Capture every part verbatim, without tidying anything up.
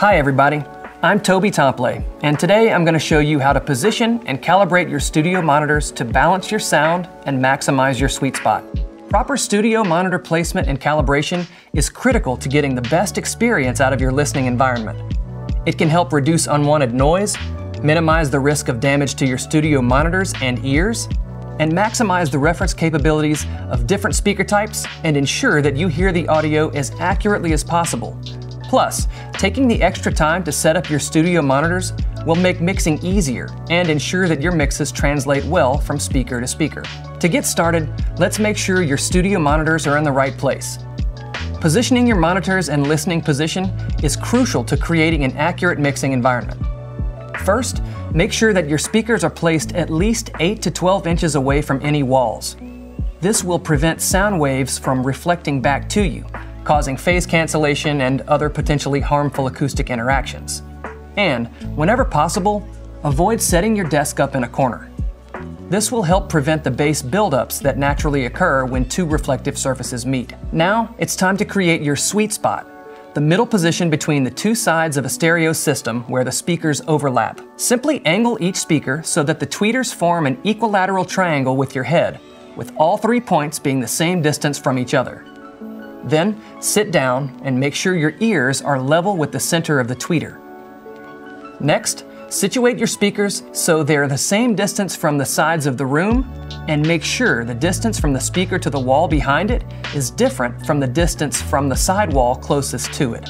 Hi everybody, I'm Toby Tompley, and today I'm going to show you how to position and calibrate your studio monitors to balance your sound and maximize your sweet spot. Proper studio monitor placement and calibration is critical to getting the best experience out of your listening environment. It can help reduce unwanted noise, minimize the risk of damage to your studio monitors and ears, and maximize the reference capabilities of different speaker types and ensure that you hear the audio as accurately as possible. Plus, taking the extra time to set up your studio monitors will make mixing easier and ensure that your mixes translate well from speaker to speaker. To get started, let's make sure your studio monitors are in the right place. Positioning your monitors and listening position is crucial to creating an accurate mixing environment. First, make sure that your speakers are placed at least eight to twelve inches away from any walls. This will prevent sound waves from reflecting back to you, causing phase cancellation and other potentially harmful acoustic interactions. And, whenever possible, avoid setting your desk up in a corner. This will help prevent the bass buildups that naturally occur when two reflective surfaces meet. Now, it's time to create your sweet spot, the middle position between the two sides of a stereo system where the speakers overlap. Simply angle each speaker so that the tweeters form an equilateral triangle with your head, with all three points being the same distance from each other. Then, sit down and make sure your ears are level with the center of the tweeter. Next, situate your speakers so they're the same distance from the sides of the room, and make sure the distance from the speaker to the wall behind it is different from the distance from the sidewall closest to it.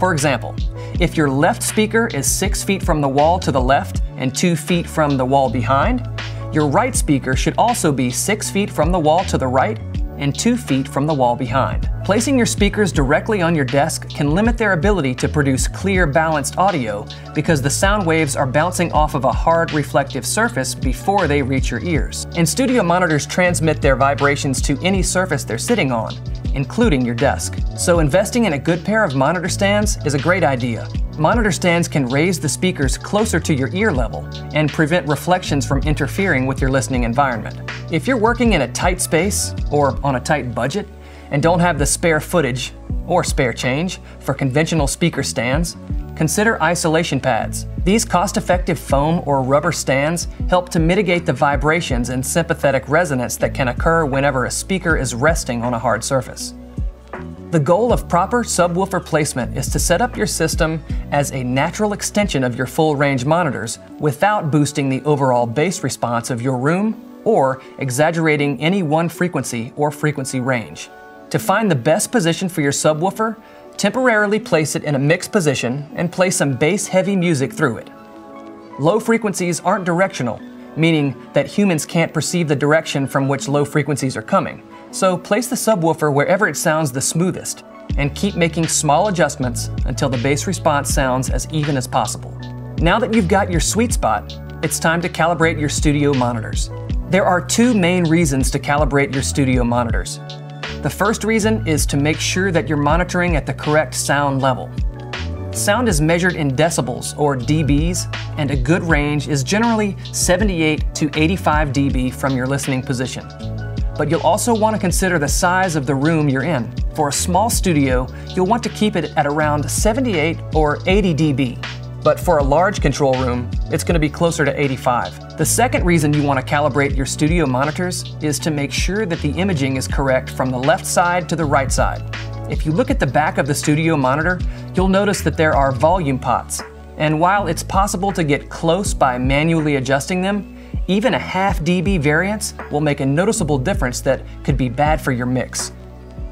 For example, if your left speaker is six feet from the wall to the left and two feet from the wall behind, your right speaker should also be six feet from the wall to the right and two feet from the wall behind. Placing your speakers directly on your desk can limit their ability to produce clear, balanced audio because the sound waves are bouncing off of a hard, reflective surface before they reach your ears. And studio monitors transmit their vibrations to any surface they're sitting on, including your desk. So investing in a good pair of monitor stands is a great idea. Monitor stands can raise the speakers closer to your ear level and prevent reflections from interfering with your listening environment. If you're working in a tight space or on a tight budget and don't have the spare footage or spare change for conventional speaker stands, consider isolation pads. These cost-effective foam or rubber stands help to mitigate the vibrations and sympathetic resonance that can occur whenever a speaker is resting on a hard surface. The goal of proper subwoofer placement is to set up your system as a natural extension of your full-range monitors without boosting the overall bass response of your room or exaggerating any one frequency or frequency range. To find the best position for your subwoofer, temporarily place it in a mixed position and play some bass-heavy music through it. Low frequencies aren't directional, meaning that humans can't perceive the direction from which low frequencies are coming. So place the subwoofer wherever it sounds the smoothest, and keep making small adjustments until the bass response sounds as even as possible. Now that you've got your sweet spot, it's time to calibrate your studio monitors. There are two main reasons to calibrate your studio monitors. The first reason is to make sure that you're monitoring at the correct sound level. Sound is measured in decibels, or D Bs, and a good range is generally seventy-eight to eighty-five D B from your listening position. But you'll also want to consider the size of the room you're in. For a small studio, you'll want to keep it at around seventy-eight or eighty D B. But for a large control room, it's going to be closer to eighty-five. The second reason you want to calibrate your studio monitors is to make sure that the imaging is correct from the left side to the right side. If you look at the back of the studio monitor, you'll notice that there are volume pots. And while it's possible to get close by manually adjusting them, even a half D B variance will make a noticeable difference that could be bad for your mix.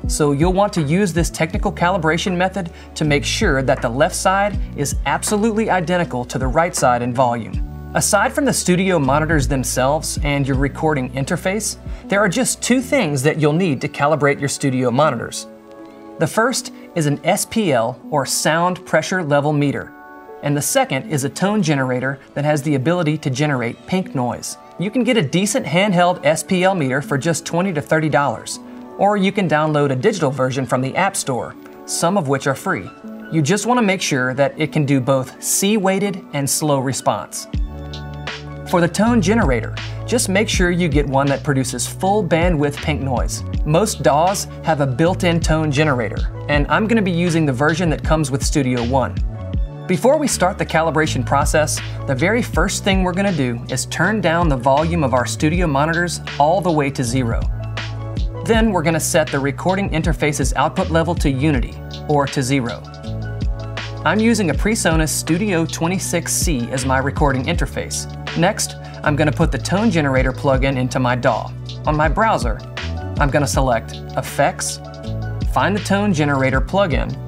So you'll want to use this technical calibration method to make sure that the left side is absolutely identical to the right side in volume. Aside from the studio monitors themselves and your recording interface, there are just two things that you'll need to calibrate your studio monitors. The first is an S P L, or sound pressure level meter. And the second is a tone generator that has the ability to generate pink noise. You can get a decent handheld S P L meter for just twenty to thirty dollars, or you can download a digital version from the App Store, some of which are free. You just want to make sure that it can do both C-weighted and slow response. For the tone generator, just make sure you get one that produces full bandwidth pink noise. Most D A Ws have a built-in tone generator, and I'm going to be using the version that comes with Studio One. Before we start the calibration process, the very first thing we're going to do is turn down the volume of our studio monitors all the way to zero. Then we're going to set the recording interface's output level to unity, or to zero. I'm using a PreSonus Studio twenty-six C as my recording interface. Next, I'm going to put the tone generator plugin into my D A W. On my browser, I'm going to select Effects, find the tone generator plugin,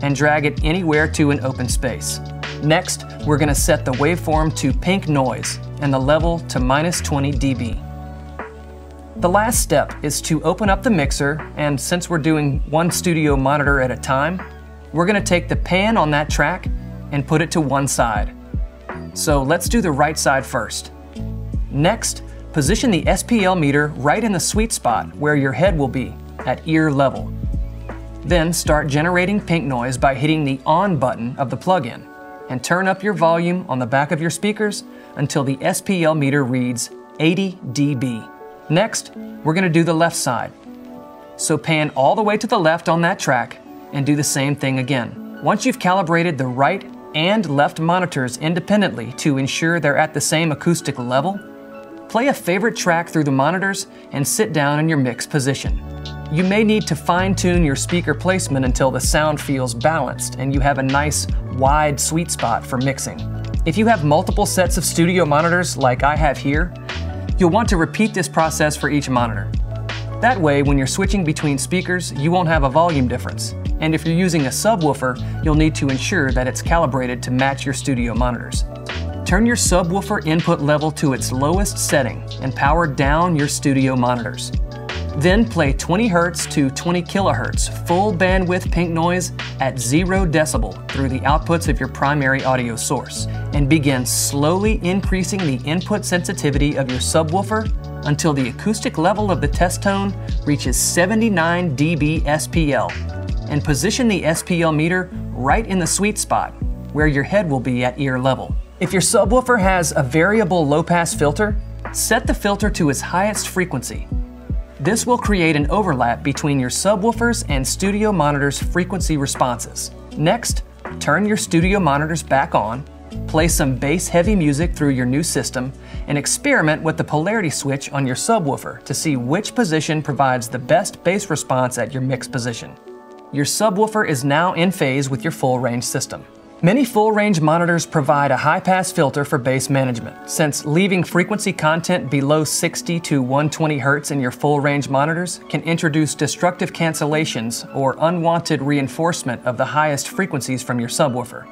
and drag it anywhere to an open space. Next, we're going to set the waveform to pink noise and the level to minus twenty decibels. The last step is to open up the mixer, and since we're doing one studio monitor at a time, we're going to take the pan on that track and put it to one side. So let's do the right side first. Next, position the S P L meter right in the sweet spot where your head will be, at ear level. Then start generating pink noise by hitting the on button of the plugin, and turn up your volume on the back of your speakers until the S P L meter reads eighty decibels. Next, we're going to do the left side. So pan all the way to the left on that track and do the same thing again. Once you've calibrated the right and left monitors independently to ensure they're at the same acoustic level, play a favorite track through the monitors and sit down in your mix position. You may need to fine-tune your speaker placement until the sound feels balanced and you have a nice, wide sweet spot for mixing. If you have multiple sets of studio monitors like I have here, you'll want to repeat this process for each monitor. That way, when you're switching between speakers, you won't have a volume difference. And if you're using a subwoofer, you'll need to ensure that it's calibrated to match your studio monitors. Turn your subwoofer input level to its lowest setting and power down your studio monitors. Then play twenty hertz to twenty kilohertz full bandwidth pink noise at zero decibel through the outputs of your primary audio source, and begin slowly increasing the input sensitivity of your subwoofer until the acoustic level of the test tone reaches seventy-nine decibels S P L, and position the S P L meter right in the sweet spot where your head will be at ear level. If your subwoofer has a variable low-pass filter, set the filter to its highest frequency. This will create an overlap between your subwoofers and studio monitors' frequency responses. Next, turn your studio monitors back on, play some bass-heavy music through your new system, and experiment with the polarity switch on your subwoofer to see which position provides the best bass response at your mix position. Your subwoofer is now in phase with your full-range system. Many full-range monitors provide a high-pass filter for bass management, since leaving frequency content below sixty to one twenty hertz in your full-range monitors can introduce destructive cancellations or unwanted reinforcement of the highest frequencies from your subwoofer.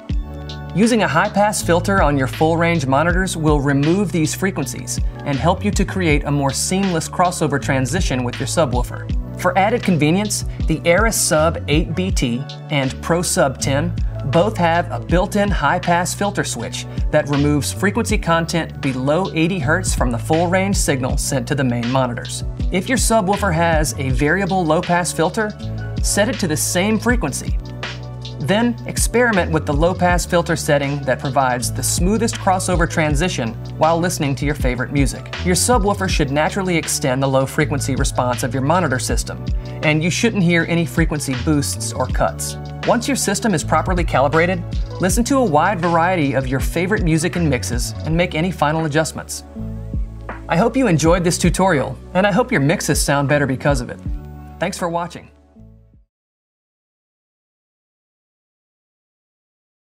Using a high-pass filter on your full-range monitors will remove these frequencies and help you to create a more seamless crossover transition with your subwoofer. For added convenience, the Aeris Sub eight B T and Pro Sub ten both have a built-in high-pass filter switch that removes frequency content below eighty hertz from the full-range signal sent to the main monitors. If your subwoofer has a variable low-pass filter, set it to the same frequency. Then experiment with the low-pass filter setting that provides the smoothest crossover transition while listening to your favorite music. Your subwoofer should naturally extend the low-frequency response of your monitor system, and you shouldn't hear any frequency boosts or cuts. Once your system is properly calibrated, listen to a wide variety of your favorite music and mixes and make any final adjustments. I hope you enjoyed this tutorial, and I hope your mixes sound better because of it. Thanks for watching.